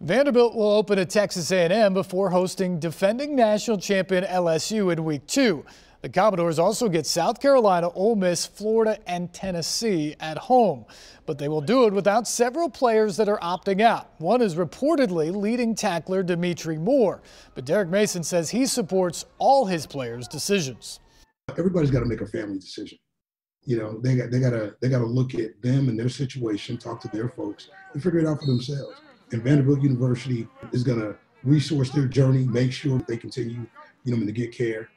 Vanderbilt will open at Texas A&M before hosting defending national champion LSU in Week 2. The Commodores also get South Carolina, Ole Miss, Florida, and Tennessee at home. But they will do it without several players that are opting out. One is reportedly leading tackler Demetri Moore. But Derek Mason says he supports all his players' decisions. Everybody's got to make a family decision. You know, they got to look at them and their situation, talk to their folks, and figure it out for themselves. And Vanderbilt University is going to resource their journey, make sure they continue, to get care.